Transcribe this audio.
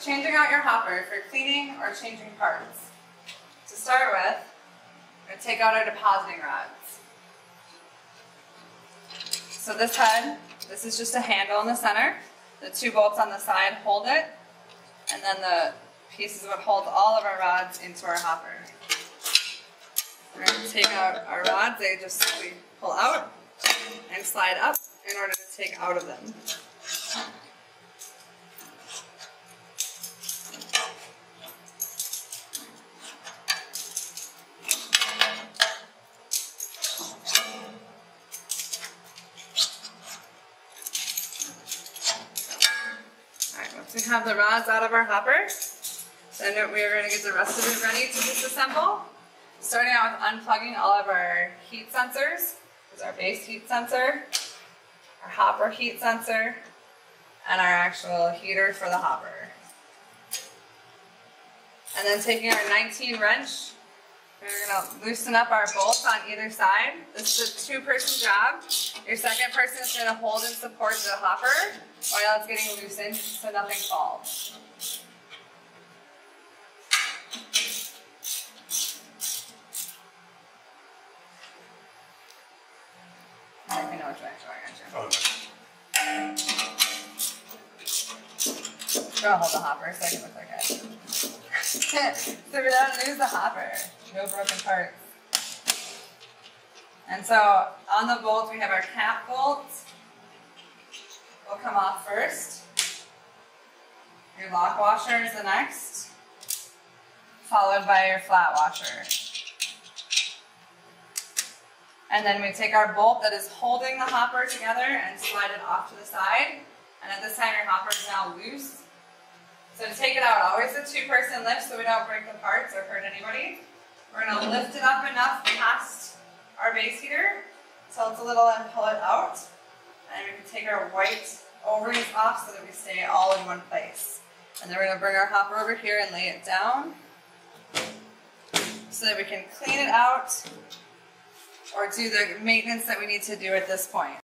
changing out your hopper for cleaning or changing parts. To start with, we're going to take out our depositing rods. So this head, this is just a handle in the center. The two bolts on the side hold it, and then the piece is what holds all of our rods into our hopper. We're going to take out our rods, they just we pull out and slide up in order to take out of them. We have the rods out of our hopper, then we are going to get the rest of it ready to disassemble. Starting out with unplugging all of our heat sensors. This is our base heat sensor, our hopper heat sensor, and our actual heater for the hopper. And then taking our 19 wrench, we're going to loosen up our bolts on either side. This is a two-person job. Your second person is going to hold and support the hopper while it's getting loosened so nothing falls. Let me know which way I'm going to. I'm going to hold the hopper so I can look like I. So we don't lose the hopper. No broken parts. And so on the bolt we have our cap bolt. Will come off first. Your lock washer is the next, followed by your flat washer. And then we take our bolt that is holding the hopper together and slide it off to the side. And at this time your hopper is now loose. So to take it out, always a two-person lift so we don't break the parts or hurt anybody. We're going to lift it up enough past our base heater until it's a little and pull it out. And we can take our white O-rings off so that we stay all in one place. And then we're going to bring our hopper over here and lay it down so that we can clean it out or do the maintenance that we need to do at this point.